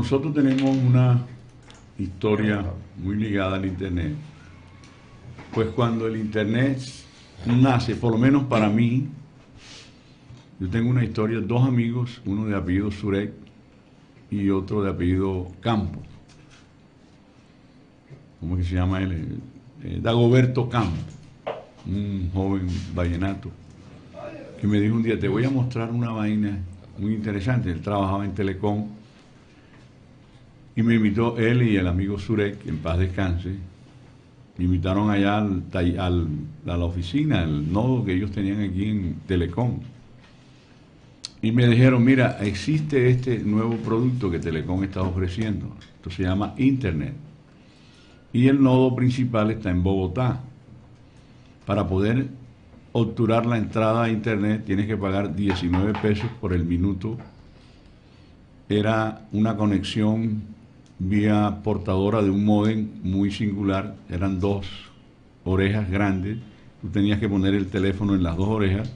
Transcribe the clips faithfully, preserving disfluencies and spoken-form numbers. nosotros tenemos una historia muy ligada al Internet, pues cuando el Internet nace, por lo menos para mí, yo tengo una historia, dos amigos, uno de apellido Surek y otro de apellido Campo. ¿Cómo que se llama él? Eh, Dagoberto Ocampo, un joven vallenato, que me dijo un día, te voy a mostrar una vaina muy interesante. Él trabajaba en Telecom y me invitó, él y el amigo Surek, en paz descanse, me invitaron allá al, al, a la oficina, el nodo que ellos tenían aquí en Telecom. Y me dijeron, mira, existe este nuevo producto que Telecom está ofreciendo. Esto se llama Internet. Y el nodo principal está en Bogotá. Para poder obturar la entrada a Internet tienes que pagar diecinueve pesos por el minuto. Era una conexión vía portadora de un módem muy singular. Eran dos orejas grandes. Tú tenías que poner el teléfono en las dos orejas.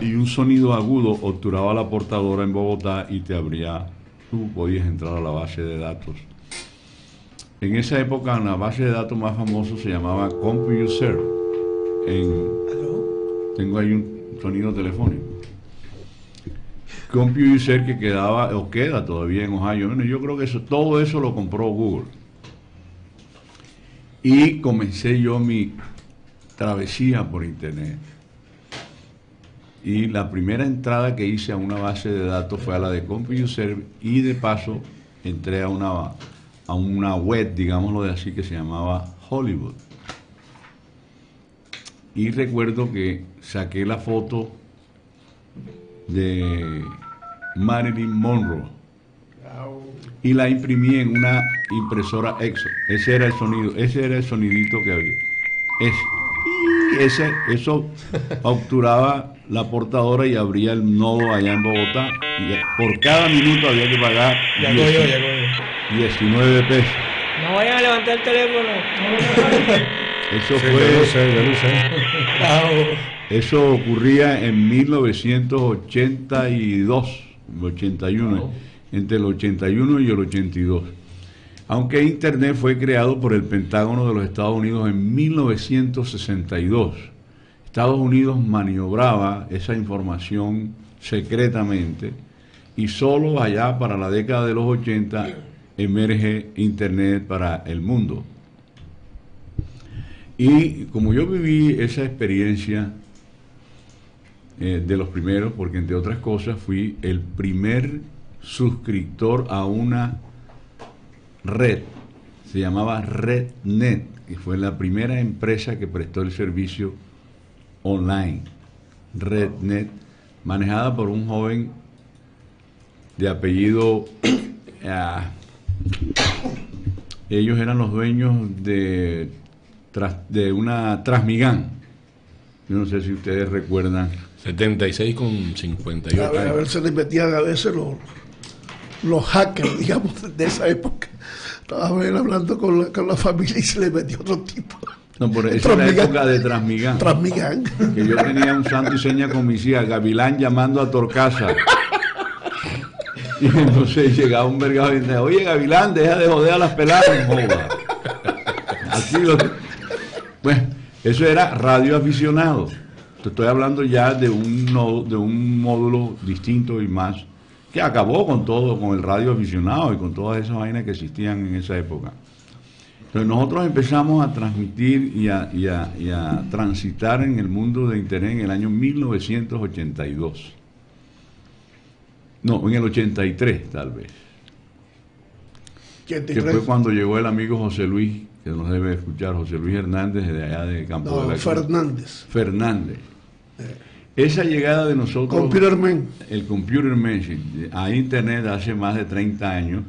Y un sonido agudo obturaba la portadora en Bogotá y te abría, tú podías entrar a la base de datos. En esa época, la base de datos más famosa se llamaba CompuServe. Tengo ahí un sonido telefónico. CompuServe que quedaba, o queda todavía en Ohio. Bueno, yo creo que eso, todo eso lo compró Google. Y comencé yo mi travesía por Internet. Y la primera entrada que hice a una base de datos fue a la de CompuServe y de paso entré a una, a una web, digámoslo de así, que se llamaba Hollywood. Y recuerdo que saqué la foto de Marilyn Monroe y la imprimí en una impresora EXO. Ese era el sonido, ese era el sonidito que había. Ese, ese, eso obturaba la portadora y abría el nodo allá en Bogotá. Y por cada minuto había que pagar diecinueve pesos. No vayan a levantar el teléfono. Eso sí, fue. Lo sé, lo sé. Eso ocurría en mil novecientos ochenta y dos, ochenta y uno, oh. Entre el ochenta y uno y el ochenta y dos. Aunque Internet fue creado por el Pentágono de los Estados Unidos en mil novecientos sesenta y dos. Estados Unidos maniobraba esa información secretamente y solo allá para la década de los ochenta emerge Internet para el mundo. Y como yo viví esa experiencia eh, de los primeros, porque entre otras cosas fui el primer suscriptor a una red, se llamaba RedNet, que fue la primera empresa que prestó el servicio online, RedNet, manejada por un joven de apellido, eh, ellos eran los dueños de, de una Transmigán, yo no sé si ustedes recuerdan. setenta y seis con cincuenta y ocho. A ver, a ver se les metían a veces los, los hackers, digamos, de esa época. Estaba él hablando con la, con la familia y se les metió otro tipo. No, por esa es la época de Transmigán. Transmigán. Que yo tenía un santo y seña con mis hijas, Gavilán llamando a Torcaza. Y entonces llegaba un vergado y decía, oye Gavilán, deja de joder a las peladas. Así lo que... Bueno, eso era radio aficionado. Te estoy hablando ya de un, nodo, de un módulo distinto y más, que acabó con todo, con el radio aficionado y con todas esas vainas que existían en esa época. Entonces nosotros empezamos a transmitir y a, y, a, y a transitar en el mundo de Internet en el año mil novecientos ochenta y dos. No, en el ochenta y tres tal vez. ochenta y tres. Que fue cuando llegó el amigo José Luis, que nos debe escuchar, José Luis Hernández, de allá de Campo no, de la Fernández. Cruz. Fernández. Eh. Esa llegada de nosotros... Computer Man. El Computer Man a Internet hace más de treinta años.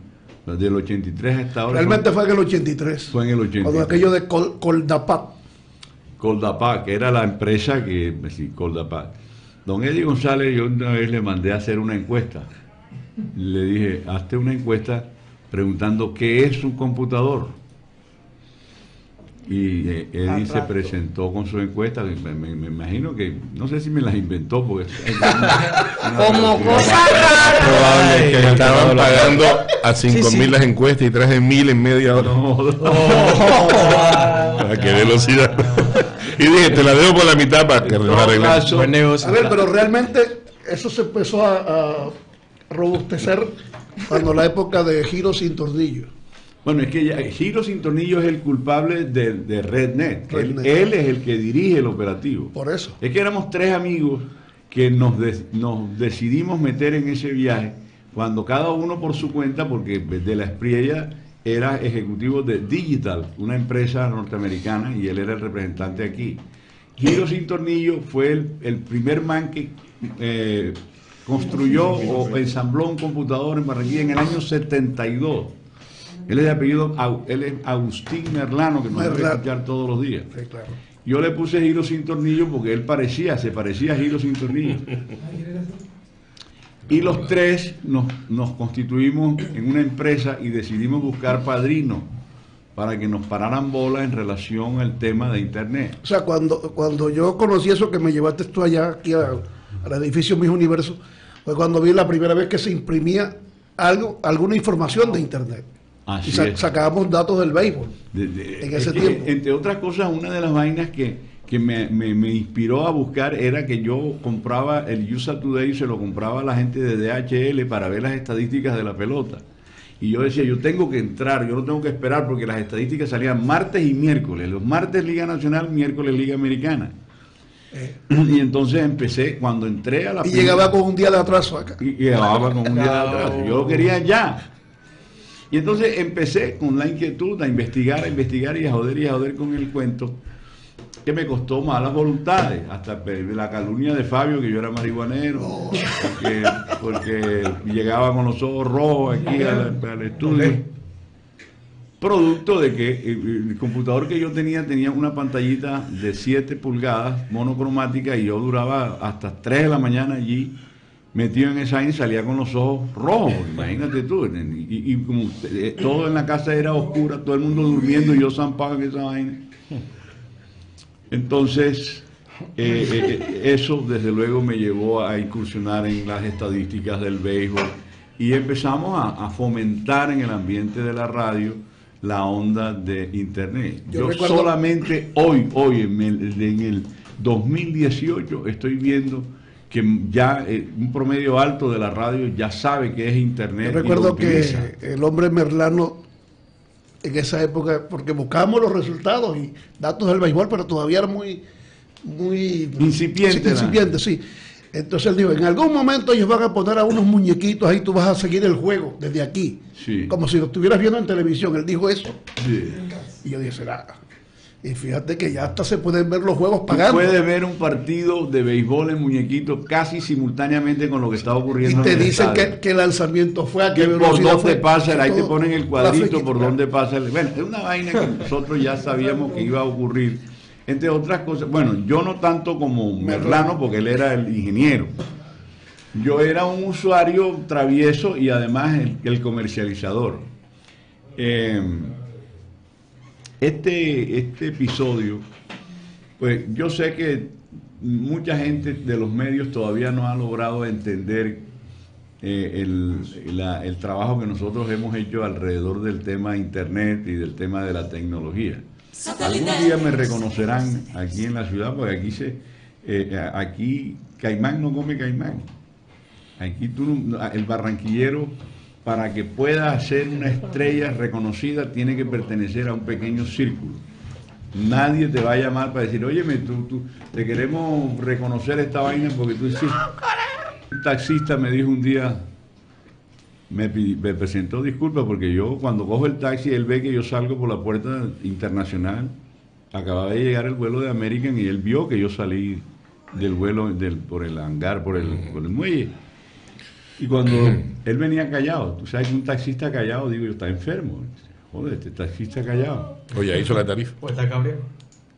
Del ochenta y tres hasta ahora. Realmente fue en el ochenta y tres. Fue en el ochenta y tres. Cuando aquello de Col Coldapac. Coldapac, era la empresa que... Sí, Coldapac. Don Eddie González, yo una vez le mandé a hacer una encuesta. Le dije, hazte una encuesta preguntando qué es un computador. Y eh, Eddie se presentó con su encuesta, me, me, me imagino que, no sé si me las inventó, porque... Como cosa rara. Que estaban pagando a cinco mil sí, sí. las encuestas y traje mil en media hora. No, no. Oh, ¿a qué velocidad? Y dije, te la dejo por la mitad para que no, relajo. Buen negocio. A ver, pero realmente eso se empezó a, a robustecer cuando la época de Giro Sin Tornillo. Bueno, es que ya, Giro Sin Tornillo es el culpable de, de RedNet. RedNet. Él, él es el que dirige el operativo. Por eso. Es que éramos tres amigos que nos, de, nos decidimos meter en ese viaje, cuando cada uno por su cuenta, porque de la Espriella era ejecutivo de Digital, una empresa norteamericana, y él era el representante aquí. Giro Sin Tornillo fue el, el primer man que eh, construyó o ensambló un computador en Barranquilla en el año setenta y dos. Él es de apellido, él es Agustín Merlano, que nos va a escuchar todos los días. Sí, claro. Yo le puse Giro Sin Tornillo porque él parecía, se parecía a Giro Sin Tornillo. Y los tres nos, nos constituimos en una empresa y decidimos buscar padrinos para que nos pararan bolas en relación al tema de Internet. O sea, cuando, cuando yo conocí eso que me llevaste tú allá, aquí a, al edificio Mis Universo, fue cuando vi la primera vez que se imprimía algo, alguna información de Internet. Así y sa sacábamos datos del béisbol de, de, en ese es que, tiempo. Entre otras cosas, una de las vainas que, que me, me, me inspiró a buscar era que yo compraba el U S A Today y se lo compraba a la gente de D H L para ver las estadísticas de la pelota. Y yo decía, yo tengo que entrar, yo no tengo que esperar porque las estadísticas salían martes y miércoles. Los martes Liga Nacional, miércoles Liga Americana. Y entonces empecé, cuando entré a la... Y primera, llegaba con un día de atraso acá. Y llegaba con un día de atraso. Yo lo quería ya. Y entonces empecé con la inquietud a investigar, a investigar y a joder y a joder con el cuento, que me costó malas voluntades, hasta la calumnia de Fabio, que yo era marihuanero, oh. porque, porque llegaba con los ojos rojos aquí al, al estudio, okay. Producto de que el computador que yo tenía tenía una pantallita de siete pulgadas monocromática y yo duraba hasta tres de la mañana allí, metido en esa y salía con los ojos rojos, imagínate tú, y, y como usted, todo en la casa era oscura, todo el mundo durmiendo y yo zampado en esa vaina. Entonces, eh, eh, eso desde luego me llevó a incursionar en las estadísticas del béisbol y empezamos a, a fomentar en el ambiente de la radio la onda de Internet. Yo, yo recuerdo... solamente hoy, hoy en el, en el dos mil dieciocho estoy viendo que ya eh, un promedio alto de la radio ya sabe que es Internet. Yo recuerdo que el hombre Merlano en esa época, porque buscábamos los resultados y datos del béisbol, pero todavía era muy, muy incipiente, sí, incipiente sí. Entonces él dijo, en algún momento ellos van a poner a unos muñequitos ahí, tú vas a seguir el juego desde aquí, sí. Como si lo estuvieras viendo en televisión, él dijo eso, sí. Y yo dije, será... Y fíjate que ya hasta se pueden ver los juegos pagando. Puedes ver un partido de béisbol en muñequitos casi simultáneamente con lo que está ocurriendo. Y te en el dicen que, que el lanzamiento fue a qué velocidad. Por dónde pasa, ahí todo, te ponen el cuadrito por dónde pasa. El, bueno, es una vaina que nosotros ya sabíamos que iba a ocurrir. Entre otras cosas, bueno, yo no tanto como Merlano, porque él era el ingeniero. Yo era un usuario travieso y además el, el comercializador. Eh, Este, este episodio, pues yo sé que mucha gente de los medios todavía no ha logrado entender eh, el, la, el trabajo que nosotros hemos hecho alrededor del tema Internet y del tema de la tecnología. Algún día me reconocerán aquí en la ciudad, porque aquí, se, eh, aquí caimán no come caimán. Aquí tú, el barranquillero... para que pueda ser una estrella reconocida, tiene que pertenecer a un pequeño círculo. Nadie te va a llamar para decir, óyeme, tú, tú, te queremos reconocer esta vaina porque tú dices... Un taxista me dijo un día, me, me presentó disculpas porque yo cuando cojo el taxi, él ve que yo salgo por la puerta internacional, acababa de llegar el vuelo de American y él vio que yo salí del vuelo del, por el hangar, por el, por el muelle. Y cuando él venía callado, tú sabes que un taxista callado, digo yo, está enfermo. Joder, este taxista callado. Oye, hizo la tarifa. Pues está cabreado.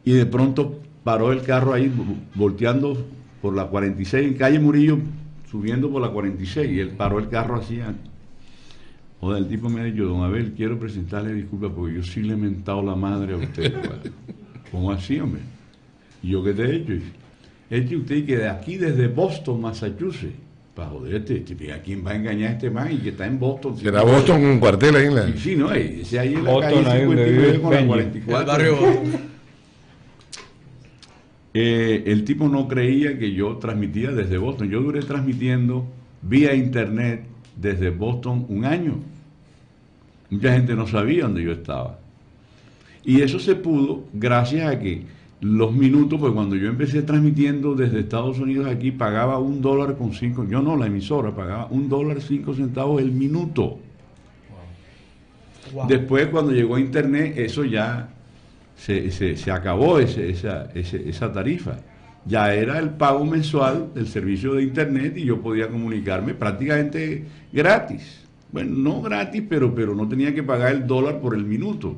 Y de pronto paró el carro ahí, volteando por la cuarenta y seis, en calle Murillo, subiendo por la cuarenta y seis, y él paró el carro así. O el tipo me ha dicho, don Abel, quiero presentarle disculpas porque yo sí le he mentado la madre a usted. ¿Cómo así, hombre? ¿Y yo qué te he hecho? He dicho usted que de aquí, desde Boston, Massachusetts, para joderte, ¿a quién va a engañar a este man? Y que está en Boston. ¿Será Boston un cuartel ahí en la...? Sí, sí, no, es ahí en la Boston, calle cincuenta y nueve con la cuarenta y cuatro. El barrio. eh, el tipo no creía que yo transmitía desde Boston. Yo duré transmitiendo vía internet desde Boston un año. Mucha gente no sabía dónde yo estaba. Y eso se pudo gracias a que los minutos, pues cuando yo empecé transmitiendo desde Estados Unidos aquí, pagaba un dólar con cinco, yo no, la emisora pagaba un dólar cinco centavos el minuto. Wow. Wow. Después, cuando llegó a internet, eso ya se, se, se acabó ese, esa, ese, esa tarifa. Ya era el pago mensual del servicio de internet y yo podía comunicarme prácticamente gratis. Bueno, no gratis, pero, pero no tenía que pagar el dólar por el minuto.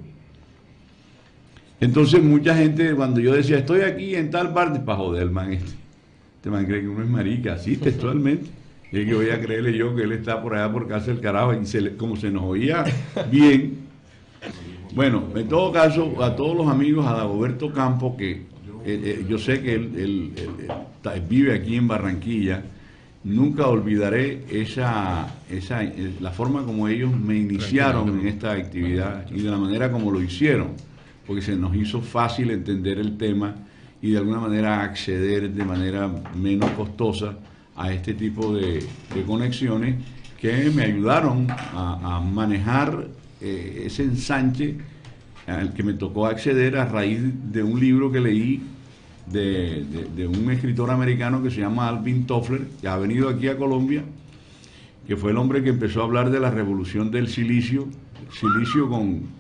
Entonces mucha gente, cuando yo decía, estoy aquí en tal parte, para joder, man, este, este man cree que uno es marica, así textualmente. Y es que voy a creerle yo que él está por allá por casa del carajo, y se le, como se nos oía bien. Bueno, en todo caso, a todos los amigos, a Dagoberto Ocampo, que eh, eh, yo sé que él, él, él, él vive aquí en Barranquilla, nunca olvidaré esa, esa, la forma como ellos me iniciaron en esta actividad y de la manera como lo hicieron, porque se nos hizo fácil entender el tema y de alguna manera acceder de manera menos costosa a este tipo de, de conexiones que me ayudaron a, a manejar eh, ese ensanche al que me tocó acceder a raíz de un libro que leí de, de, de un escritor americano que se llama Alvin Toffler, que ha venido aquí a Colombia, que fue el hombre que empezó a hablar de la revolución del silicio, silicio con...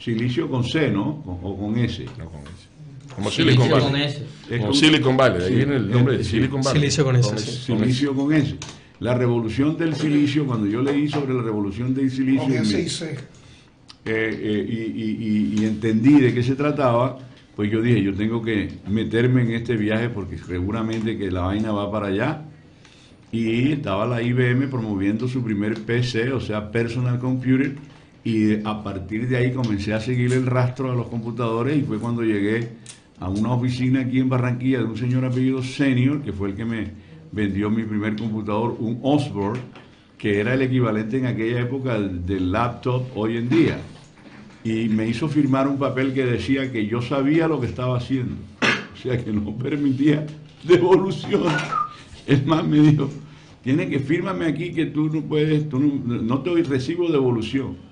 Silicio con C, ¿no? Con, o con S. No, con S. Como Silicon Silicio Valley. Con S. Es como Silicon Valley, ahí sí, viene el nombre de Silicon Valley. Silicio con S. Con S. Silicio con S. La revolución del silicio, cuando yo leí sobre la revolución del silicio con S y, C. Eh, eh, y, y, y, y entendí de qué se trataba, pues yo dije, yo tengo que meterme en este viaje porque seguramente que la vaina va para allá. Y estaba la I B M promoviendo su primer P C, o sea, Personal Computer. Y a partir de ahí comencé a seguir el rastro de los computadores y fue cuando llegué a una oficina aquí en Barranquilla de un señor apellido Senior, que fue el que me vendió mi primer computador, un Osborne, que era el equivalente en aquella época del laptop hoy en día. Y me hizo firmar un papel que decía que yo sabía lo que estaba haciendo, o sea que no permitía devolución. Es más, me dijo, tiene que firmarme aquí que tú no puedes, tú no, no te recibo devolución.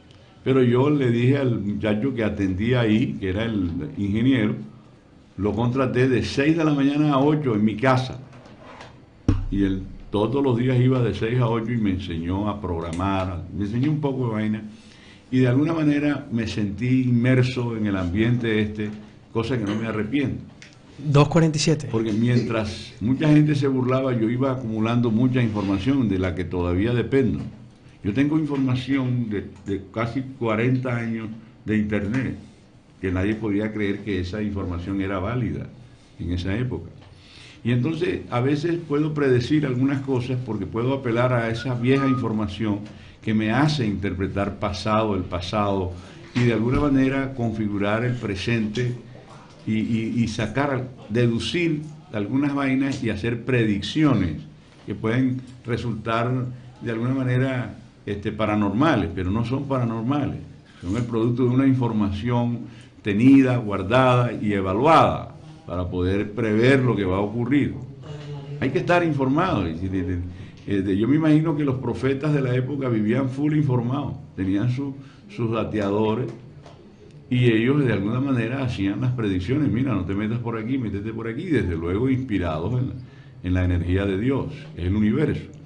Pero yo le dije al muchacho que atendía ahí, que era el ingeniero, lo contraté de seis de la mañana a ocho en mi casa. Y él todos los días iba de seis a ocho y me enseñó a programar, me enseñó un poco de vaina. Y de alguna manera me sentí inmerso en el ambiente este, cosa que no me arrepiento. dos cuarenta y siete. Porque mientras mucha gente se burlaba, yo iba acumulando mucha información de la que todavía dependo. Yo tengo información de, de casi cuarenta años de internet, que nadie podía creer que esa información era válida en esa época. Y entonces a veces puedo predecir algunas cosas porque puedo apelar a esa vieja información que me hace interpretar pasado, el pasado, y de alguna manera configurar el presente y, y, y sacar, deducir algunas vainas y hacer predicciones que pueden resultar de alguna manera... Este, paranormales, pero no son paranormales, son el producto de una información tenida, guardada y evaluada para poder prever lo que va a ocurrir. Hay que estar informado. Yo me imagino que los profetas de la época vivían full informados, tenían su, sus dateadores y ellos de alguna manera hacían las predicciones, mira, no te metas por aquí, métete por aquí, desde luego inspirados en la, en la energía de Dios, el universo.